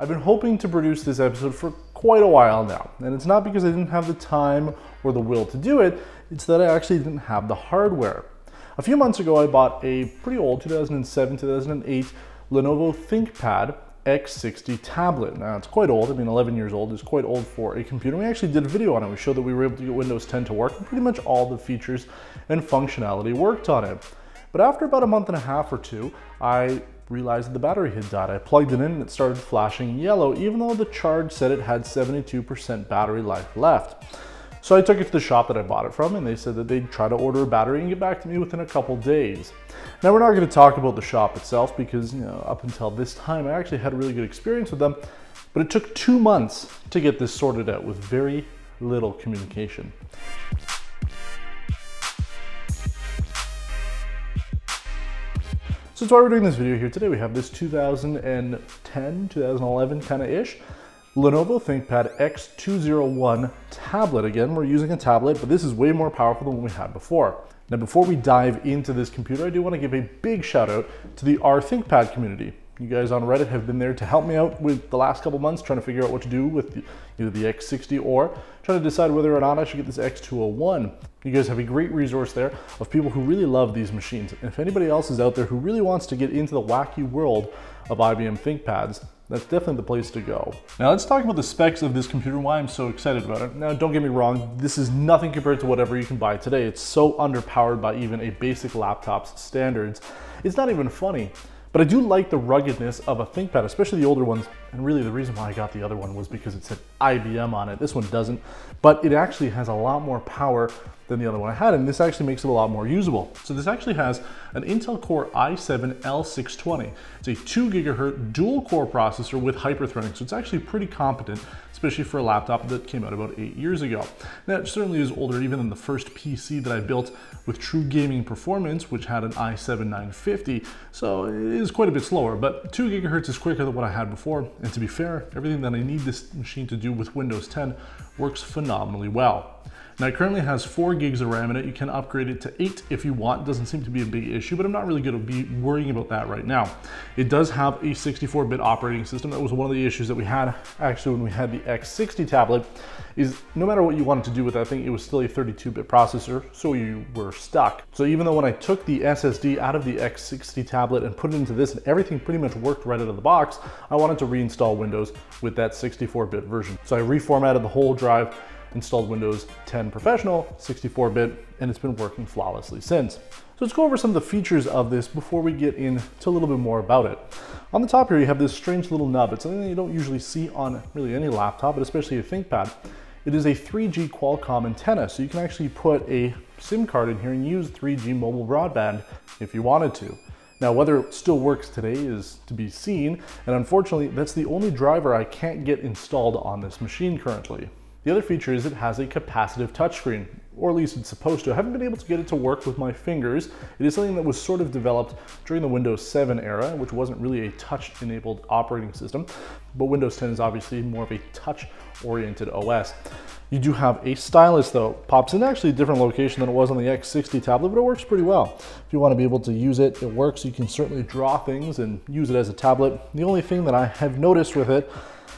I've been hoping to produce this episode for quite a while now, and it's not because I didn't have the time or the will to do it, it's that I actually didn't have the hardware. A few months ago, I bought a pretty old 2007-2008 Lenovo ThinkPad X60 tablet. Now, it's quite old. I mean, 11 years old is quite old for a computer. We actually did a video on it. We showed that we were able to get Windows 10 to work, and pretty much all the features and functionality worked on it. But after about a month and a half or two, I realized that the battery had died. I plugged it in and it started flashing yellow, even though the charge said it had 72% battery life left. So I took it to the shop that I bought it from, and they said that they'd try to order a battery and get back to me within a couple days. Now, we're not going to talk about the shop itself because, you know, up until this time, I actually had a really good experience with them, but it took 2 months to get this sorted out with very little communication. So that's why we're doing this video here today. We have this 2010, 2011 kind of ish Lenovo ThinkPad X201 tablet. Again, we're using a tablet, but this is way more powerful than what we had before. Now, before we dive into this computer, I do want to give a big shout out to the r ThinkPad community. You guys on Reddit have been there to help me out with the last couple months, trying to figure out what to do with either the X60 or trying to decide whether or not I should get this X201. You guys have a great resource there of people who really love these machines. And if anybody else is out there who really wants to get into the wacky world of IBM ThinkPads, that's definitely the place to go. Now, let's talk about the specs of this computer and why I'm so excited about it. Now, don't get me wrong, this is nothing compared to whatever you can buy today. It's so underpowered by even a basic laptop's standards. It's not even funny. But I do like the ruggedness of a ThinkPad, especially the older ones. And really the reason why I got the other one was because it said IBM on it. This one doesn't, but it actually has a lot more power than the other one I had, and this actually makes it a lot more usable. So this actually has an Intel Core i7-L620. It's a 2 GHz dual core processor with hyperthreading, so it's actually pretty competent, especially for a laptop that came out about 8 years ago. Now, it certainly is older even than the first PC that I built with true gaming performance, which had an i7-950, so it is quite a bit slower, but 2 GHz is quicker than what I had before, and to be fair, everything that I need this machine to do with Windows 10 works phenomenally well. Now, it currently has 4 gigs of RAM in it. You can upgrade it to 8 if you want. Doesn't seem to be a big issue, but I'm not really going to be worrying about that right now. It does have a 64-bit operating system. That was one of the issues that we had actually when we had the X60 tablet, is no matter what you wanted to do with that thing, it was still a 32-bit processor, so you were stuck. So even though when I took the SSD out of the X60 tablet and put it into this, and everything pretty much worked right out of the box, I wanted to reinstall Windows with that 64-bit version. So I reformatted the whole drive, installed Windows 10 Professional, 64-bit, and it's been working flawlessly since. So let's go over some of the features of this before we get into a little bit more about it. On the top here, you have this strange little nub. It's something that you don't usually see on really any laptop, but especially a ThinkPad. It is a 3G Qualcomm antenna, so you can actually put a SIM card in here and use 3G mobile broadband if you wanted to. Now, whether it still works today is to be seen, and unfortunately, that's the only driver I can't get installed on this machine currently. The other feature is it has a capacitive touchscreen, or at least it's supposed to. I haven't been able to get it to work with my fingers. It is something that was sort of developed during the Windows 7 era, which wasn't really a touch-enabled operating system, but Windows 10 is obviously more of a touch-oriented OS. You do have a stylus, though. Pops in actually a different location than it was on the X60 tablet, but it works pretty well. If you want to be able to use it, it works. You can certainly draw things and use it as a tablet. The only thing that I have noticed with it,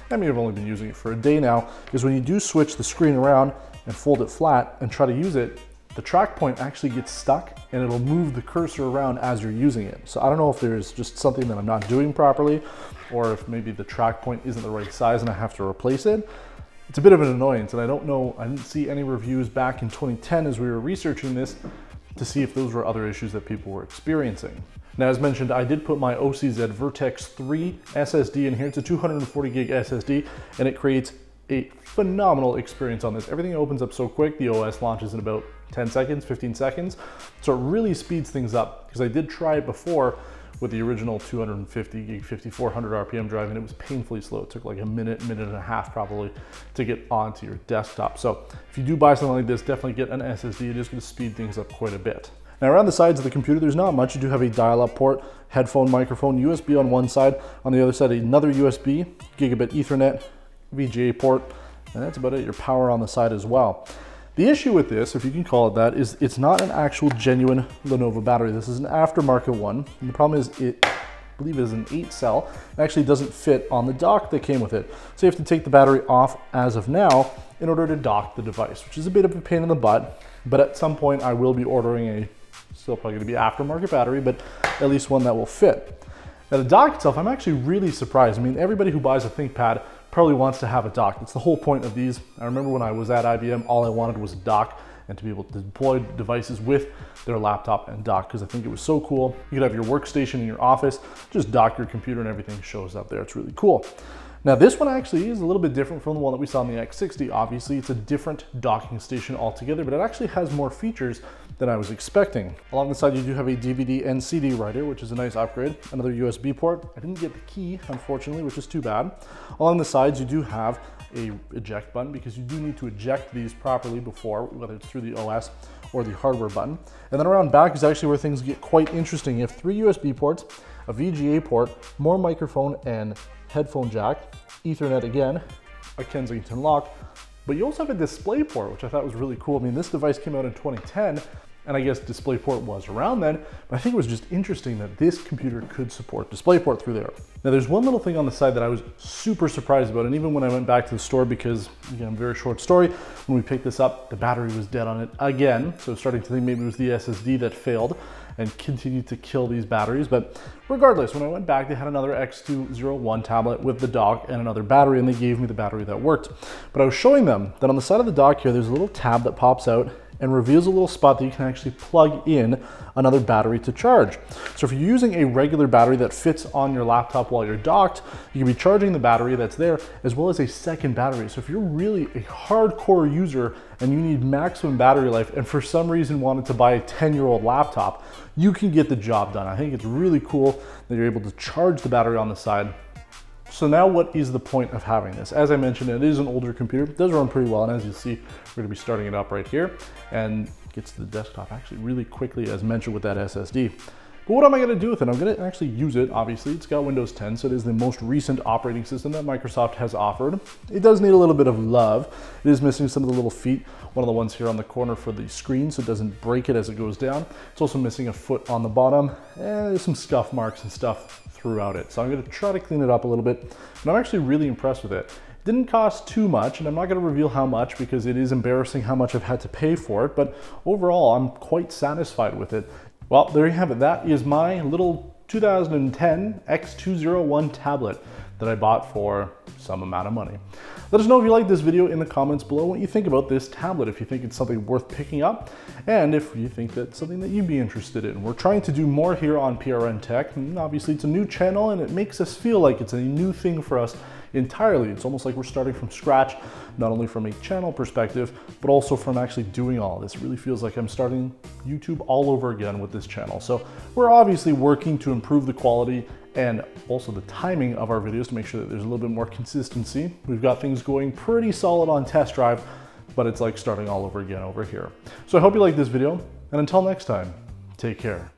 I mean, I've only been using it for a day now, is when you do switch the screen around and fold it flat and try to use it, the track point actually gets stuck and it'll move the cursor around as you're using it. So I don't know if there's just something that I'm not doing properly, or if maybe the track point isn't the right size and I have to replace it. It's a bit of an annoyance, and I don't know, I didn't see any reviews back in 2010 as we were researching this to see if those were other issues that people were experiencing. Now, as mentioned, I did put my OCZ Vertex 3 SSD in here. It's a 240 gig SSD, and it creates a phenomenal experience on this. Everything opens up so quick. The OS launches in about 10 seconds, 15 seconds. So it really speeds things up, because I did try it before with the original 250 gig 5400 RPM drive, and it was painfully slow. It took like a minute, minute and a half probably to get onto your desktop. So if you do buy something like this, definitely get an SSD. It is going to speed things up quite a bit. Now, around the sides of the computer, there's not much. You do have a dial-up port, headphone, microphone, USB on one side. On the other side, another USB, gigabit Ethernet, VGA port, and that's about it. Your power on the side as well. The issue with this, if you can call it that, is it's not an actual genuine Lenovo battery. This is an aftermarket one. And the problem is it believe it is an 8-cell. It actually doesn't fit on the dock that came with it. So you have to take the battery off as of now in order to dock the device, which is a bit of a pain in the butt. But at some point I will be ordering a, still probably gonna be aftermarket battery, but at least one that will fit. Now the dock itself, I'm actually really surprised. I mean, everybody who buys a ThinkPad probably wants to have a dock. It's the whole point of these. I remember when I was at IBM, all I wanted was a dock and to be able to deploy devices with their laptop and dock, because I think it was so cool. You could have your workstation in your office, just dock your computer and everything shows up there. It's really cool. Now this one actually is a little bit different from the one that we saw in the X60. Obviously it's a different docking station altogether, but it actually has more features than I was expecting. Along the side you do have a DVD and CD writer, which is a nice upgrade. Another USB port. I didn't get the key, unfortunately, which is too bad. Along the sides you do have a eject button, because you do need to eject these properly before, whether it's through the OS or the hardware button. And then around back is actually where things get quite interesting. You have 3 USB ports, a VGA port, more microphone and headphone jack, Ethernet again, a Kensington lock, but you also have a DisplayPort, which I thought was really cool. I mean, this device came out in 2010, and I guess DisplayPort was around then, but I think it was just interesting that this computer could support DisplayPort through there. Now there's one little thing on the side that I was super surprised about, and even when I went back to the store, because again, very short story, when we picked this up, the battery was dead on it again. So starting to think maybe it was the SSD that failed and continued to kill these batteries. But regardless, when I went back, they had another X201 tablet with the dock and another battery, and they gave me the battery that worked. But I was showing them that on the side of the dock here, there's a little tab that pops out and reveals a little spot that you can actually plug in another battery to charge. So if you're using a regular battery that fits on your laptop while you're docked, you can be charging the battery that's there as well as a second battery. So if you're really a hardcore user and you need maximum battery life and for some reason wanted to buy a 10-year-old laptop, you can get the job done. I think it's really cool that you're able to charge the battery on the side. So now what is the point of having this? As I mentioned, it is an older computer, it does run pretty well, and as you see, we're gonna be starting it up right here, and gets to the desktop actually really quickly, as mentioned with that SSD. But what am I gonna do with it? I'm gonna actually use it, obviously. It's got Windows 10, so it is the most recent operating system that Microsoft has offered. It does need a little bit of love. It is missing some of the little feet, one of the ones here on the corner for the screen, so it doesn't break it as it goes down. It's also missing a foot on the bottom, and there's some scuff marks and stuff throughout it. So I'm gonna try to clean it up a little bit, and I'm actually really impressed with it. Didn't cost too much, and I'm not gonna reveal how much because it is embarrassing how much I've had to pay for it, but overall, I'm quite satisfied with it. Well, there you have it. That is my little 2010 X201 tablet that I bought for some amount of money. Let us know if you like this video in the comments below, what you think about this tablet, if you think it's something worth picking up, and if you think that's something that you'd be interested in. We're trying to do more here on PRN Tech, and obviously it's a new channel and it makes us feel like it's a new thing for us entirely. It's almost like we're starting from scratch, not only from a channel perspective, but also from actually doing all this. It really feels like I'm starting YouTube all over again with this channel. So we're obviously working to improve the quality and also the timing of our videos to make sure that there's a little bit more consistency. We've got things going pretty solid on test drive, but it's like starting all over again over here. So I hope you like this video, and until next time, take care.